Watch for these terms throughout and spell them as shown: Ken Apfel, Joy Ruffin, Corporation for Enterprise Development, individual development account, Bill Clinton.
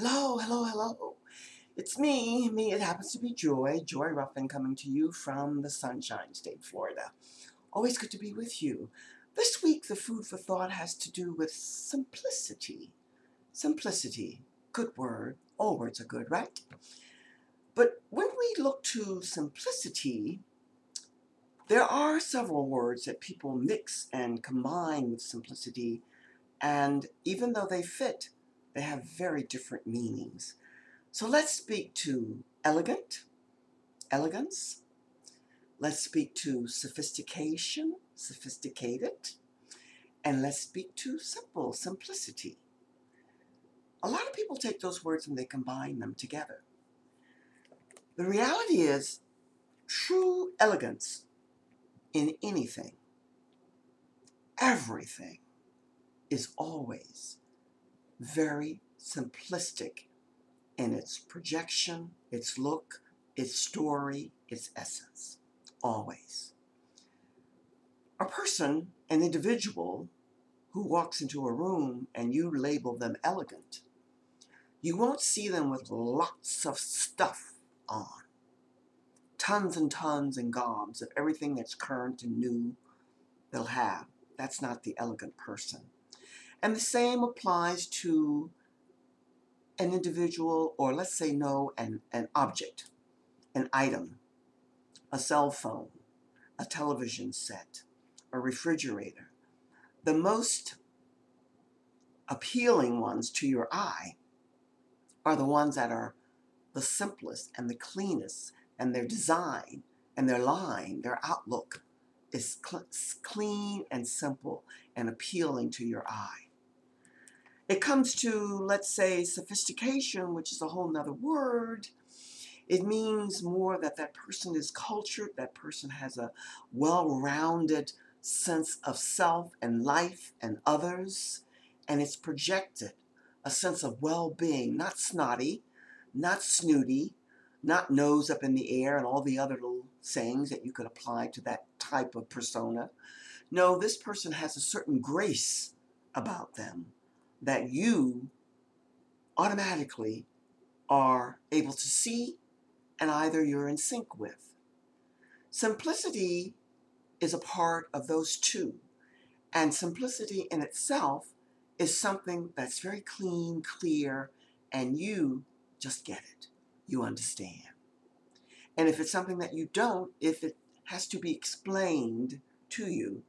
Oh, hello. It's me. It happens to be Joy Ruffin, coming to you from the Sunshine State, Florida. Always good to be with you. This week, the food for thought has to do with simplicity. Simplicity, good word. All words are good, right? But when we look to simplicity, there are several words that people mix and combine with simplicity, and even though they fit, they have very different meanings. So let's speak to elegant, elegance. Let's speak to sophistication, sophisticated. And let's speak to simple, simplicity. A lot of people take those words and they combine them together. The reality is, true elegance in anything, everything, is always very simplistic in its projection, its look, its story, its essence. Always. A person, an individual, who walks into a room and you label them elegant, you won't see them with lots of stuff on. Tons and gobs of everything that's current and new they'll have. That's not the elegant person. And the same applies to an individual, or let's say an object, an item, a cell phone, a television set, a refrigerator. The most appealing ones to your eye are the ones that are the simplest and the cleanest, and their design and their line, their outlook is clean and simple and appealing to your eye. It comes to, let's say, sophistication, which is a whole nother word. It means more that that person is cultured, that person has a well-rounded sense of self and life and others, and it's projected a sense of well-being, not snotty, not snooty, not nose up in the air and all the other little sayings that you could apply to that type of persona. No, this person has a certain grace about them that you automatically are able to see, and either you're in sync with. Simplicity is a part of those two, and simplicity in itself is something that's very clean, clear, and you just get it. You understand. And if it's something that you don't, if it has to be explained to you,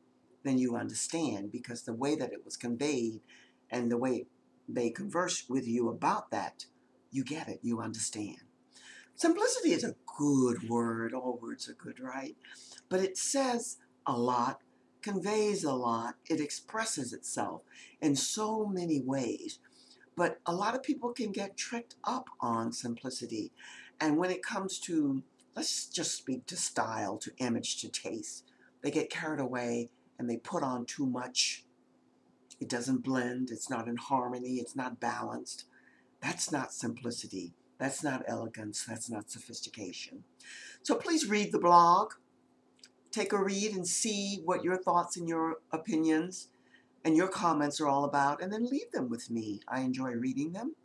then you understand, because the way that it was conveyed and the way they converse with you about that, you get it, you understand. Simplicity is a good word. All words are good, right? But it says a lot, conveys a lot. It expresses itself in so many ways. But a lot of people can get tricked up on simplicity. And when it comes to, let's just speak to style, to image, to taste, they get carried away and they put on too much. It doesn't blend, it's not in harmony, it's not balanced. That's not simplicity, that's not elegance, that's not sophistication. So please read the blog, take a read and see what your thoughts and your opinions and your comments are all about, and then leave them with me. I enjoy reading them,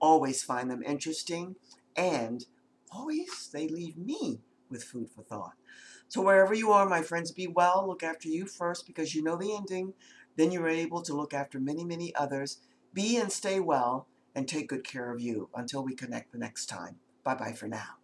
always find them interesting, and always they leave me with food for thought. So wherever you are, my friends, be well, look after you first, because you know the ending. Then you're able to look after many, many others. Be and stay well, and take good care of you until we connect the next time. Bye-bye for now.